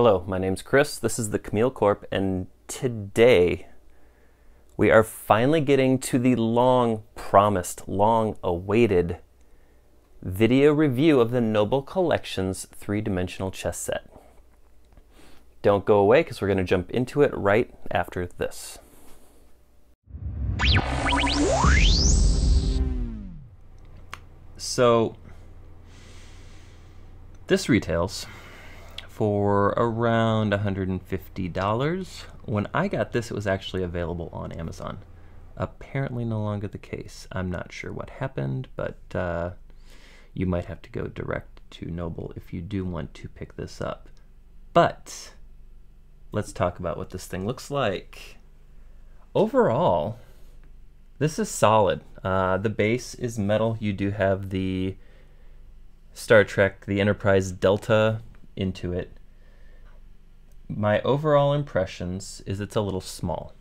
Hello, my name's Chris, this is the Camille Corp, and today we are finally getting to the long-promised, long-awaited video review of the Noble Collection's three-dimensional chess set. Don't go away, because we're going to jump into it right after this. So, this retails for around $150. When I got this, it was actually available on Amazon. Apparently no longer the case. I'm not sure what happened, but you might have to go direct to Noble if you do want to pick this up. But let's talk about what this thing looks like. Overall, this is solid. The base is metal. You do have the Star Trek, the Enterprise Delta into it. My overall impressions is it's a little small.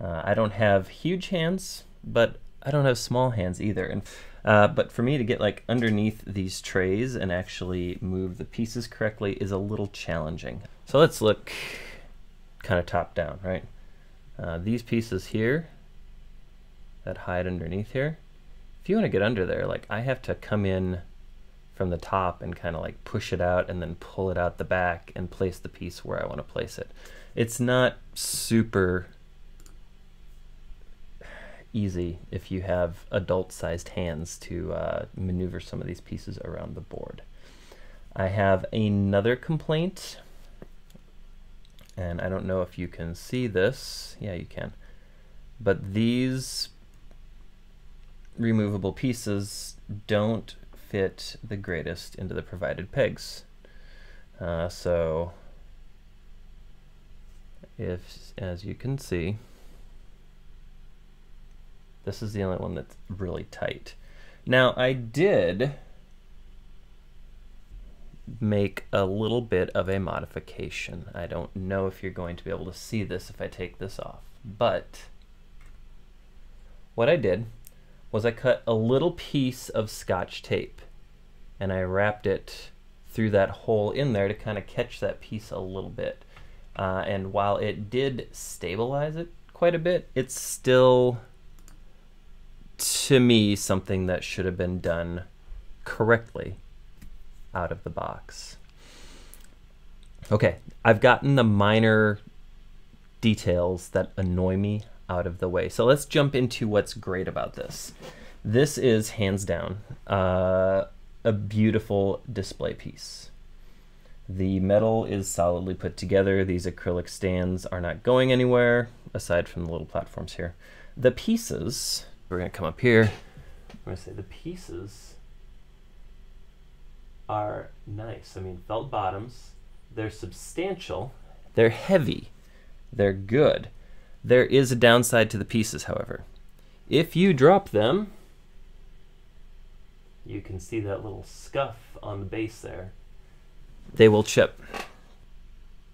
I don't have huge hands, but I don't have small hands either. And but for me to get like underneath these trays and actually move the pieces correctly is a little challenging. So let's look kind of top down, right? These pieces here that hide underneath here, if you want to get under there, like I have to come in from the top and kind of like push it out and then pull it out the back and place the piece where I want to place it. It's not super easy if you have adult-sized hands to maneuver some of these pieces around the board. I have another complaint, and I don't know if you can see this. Yeah, you can. But these removable pieces don't fit the greatest into the provided pegs. So if, as you can see, this is the only one that's really tight. Now I did make a little bit of a modification. I don't know if you're going to be able to see this if I take this off, but what I did was I cut a little piece of Scotch tape and I wrapped it through that hole in there to kind of catch that piece a little bit. And while it did stabilize it quite a bit, it's still, to me, something that should have been done correctly out of the box. Okay, I've gotten the minor details that annoy me out of the way. So let's jump into what's great about this. This is hands down a beautiful display piece. The metal is solidly put together. These acrylic stands are not going anywhere aside from the little platforms here. The pieces, we're gonna come up here. I'm gonna say the pieces are nice. I mean, felt bottoms, they're substantial, they're heavy, they're good. There is a downside to the pieces, however. If you drop them, you can see that little scuff on the base there. They will chip.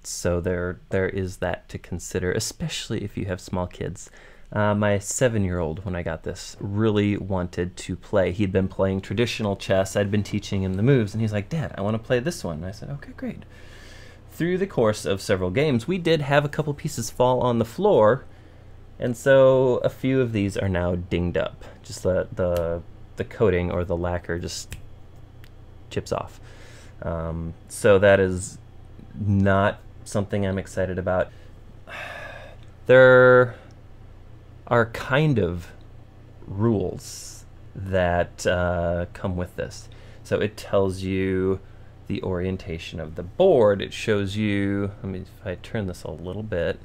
So there is that to consider, especially if you have small kids. My 7-year-old, when I got this, really wanted to play. He'd been playing traditional chess. I'd been teaching him the moves, and he's like, "Dad, I want to play this one." And I said, "Okay, great." Through the course of several games, we did have a couple pieces fall on the floor, and so a few of these are now dinged up. Just the coating or the lacquer just chips off. So that is not something I'm excited about. There are kind of rules that come with this. So it tells you the orientation of the board. It shows you, I mean, if I turn this a little bit,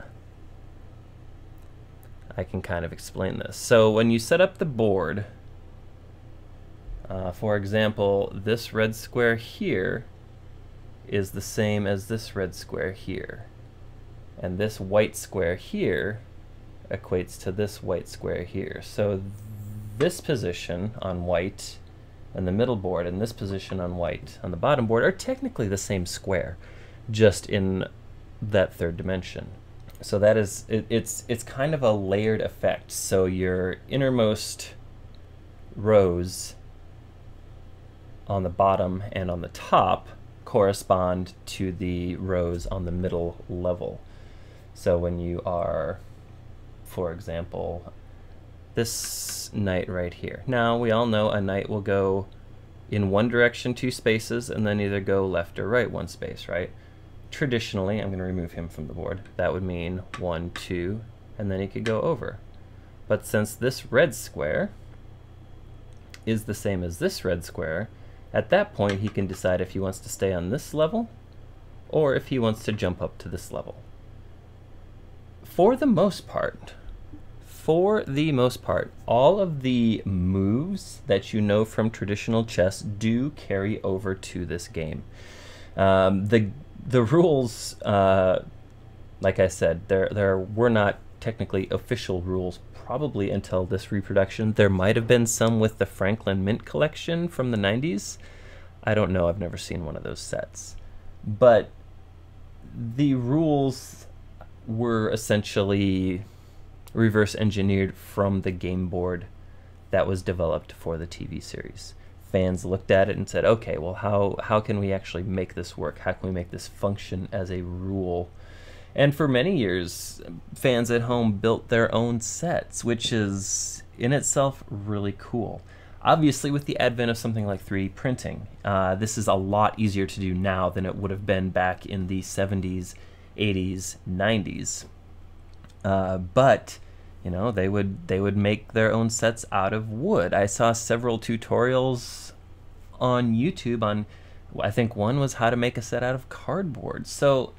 I can kind of explain this. So when you set up the board, for example, this red square here is the same as this red square here. And this white square here equates to this white square here. So this position on white and the middle board and this position on white on the bottom board are technically the same square, just in that third dimension. So that is, it's kind of a layered effect. So your innermost rows on the bottom and on the top correspond to the rows on the middle level. So when you are, for example, this knight right here. Now, we all know a knight will go in one direction 2 spaces and then either go left or right 1 space, right? Traditionally, I'm going to remove him from the board. That would mean 1, 2, and then he could go over. But since this red square is the same as this red square, at that point he can decide if he wants to stay on this level or if he wants to jump up to this level. For the most part, all of the moves that you know from traditional chess do carry over to this game. The rules, like I said, there were not technically official rules probably until this reproduction. There might have been some with the Franklin Mint collection from the 90s. I don't know, I've never seen one of those sets. But the rules were essentially reverse engineered from the game board that was developed for the TV series. Fans looked at it and said, okay, well, how can we actually make this work? How can we make this function as a rule? And for many years, fans at home built their own sets, which is in itself really cool. Obviously, with the advent of something like 3D printing, this is a lot easier to do now than it would have been back in the 70s, 80s, 90s. But you know, they would make their own sets out of wood. I saw several tutorials on YouTube on, I think one was how to make a set out of cardboard. So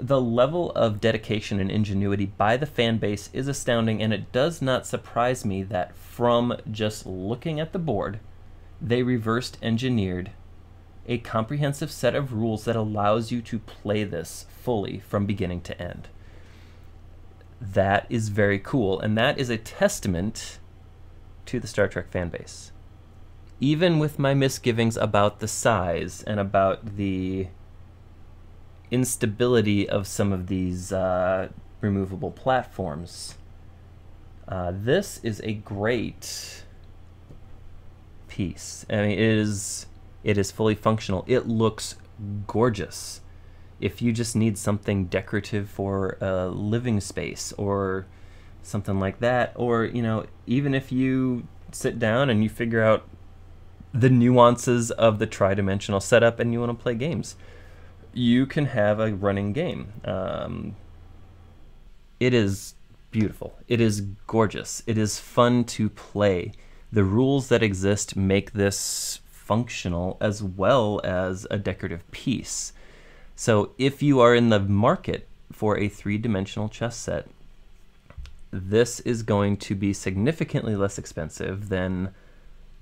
the level of dedication and ingenuity by the fan base is astounding, and it does not surprise me that from just looking at the board, they reversed engineered a comprehensive set of rules that allows you to play this fully from beginning to end. That is very cool, and that is a testament to the Star Trek fan base. Even with my misgivings about the size and about the instability of some of these removable platforms, this is a great piece. I mean, it is fully functional. It looks gorgeous. If you just need something decorative for a living space or something like that, or, you know, even if you sit down and you figure out the nuances of the tri-dimensional setup and you want to play games, you can have a running game. It is beautiful. It is gorgeous. It is fun to play. The rules that exist make this functional as well as a decorative piece. So if you are in the market for a 3D chess set, this is going to be significantly less expensive than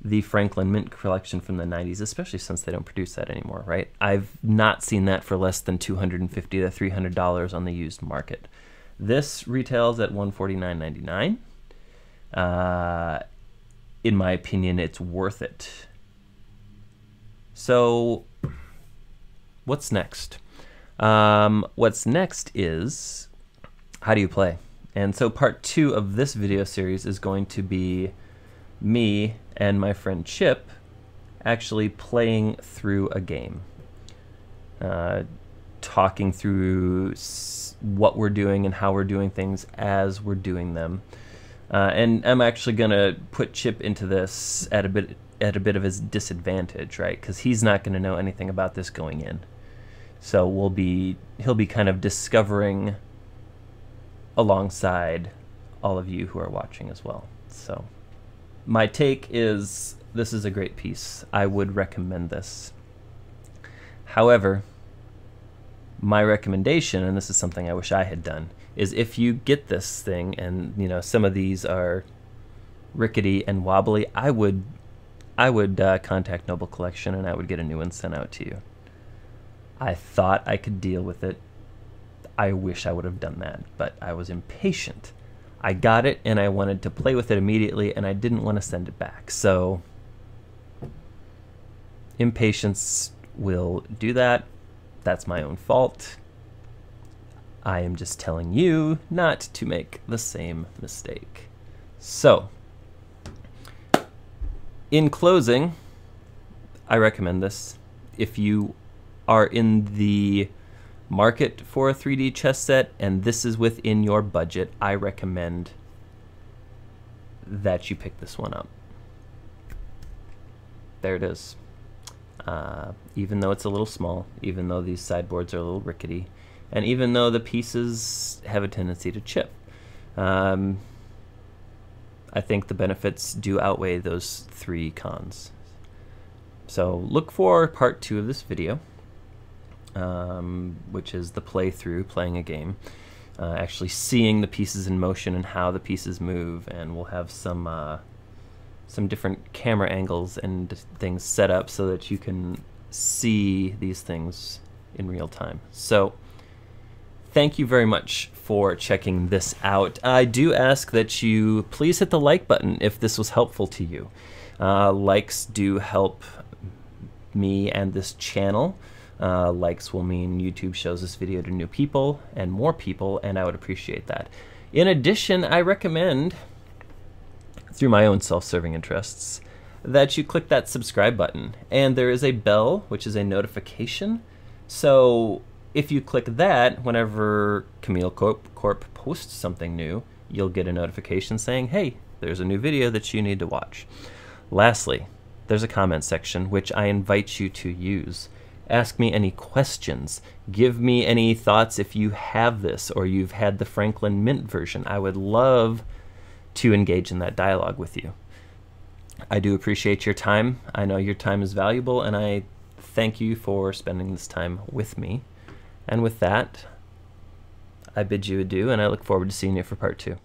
the Franklin Mint collection from the 90s, especially since they don't produce that anymore, right? I've not seen that for less than $250 to $300 on the used market. This retails at $149.99. In my opinion, it's worth it. So what's next? What's next is, how do you play? And so part 2 of this video series is going to be me and my friend Chip actually playing through a game. Talking through what we're doing and how we're doing things as we're doing them. And I'm actually gonna put Chip into this at a bit of his disadvantage, right? Because he's not gonna know anything about this going in. So he'll be kind of discovering alongside all of you who are watching as well. So my take is this is a great piece. I would recommend this. However, my recommendation, and this is something I wish I had done, is if you get this thing and, you know, some of these are rickety and wobbly, I would contact Noble Collection and I would get a new one sent out to you. I thought I could deal with it. I wish I would have done that, but I was impatient. I got it and I wanted to play with it immediately and I didn't want to send it back. So impatience will do that. That's my own fault. I am just telling you not to make the same mistake. So in closing, I recommend this if you are in the market for a 3D chess set and this is within your budget, I recommend that you pick this one up. There it is. Even though it's a little small, even though these sideboards are a little rickety, and even though the pieces have a tendency to chip, I think the benefits do outweigh those three cons. So look for part 2 of this video, which is the playthrough, playing a game, actually seeing the pieces in motion and how the pieces move, and we'll have some different camera angles and things set up so that you can see these things in real time. So thank you very much for checking this out. I do ask that you please hit the like button if this was helpful to you. Likes do help me and this channel. Likes will mean YouTube shows this video to new people and more people, and I would appreciate that. In addition, I recommend, through my own self-serving interests, that you click that subscribe button. And there is a bell, which is a notification. So if you click that, whenever Camille Corp posts something new, you'll get a notification saying, hey, there's a new video that you need to watch. Lastly, there's a comment section, which I invite you to use. Ask me any questions. Give me any thoughts if you have this or you've had the Franklin Mint version. I would love to engage in that dialogue with you. I do appreciate your time. I know your time is valuable, and I thank you for spending this time with me. And with that, I bid you adieu, and I look forward to seeing you for part 2.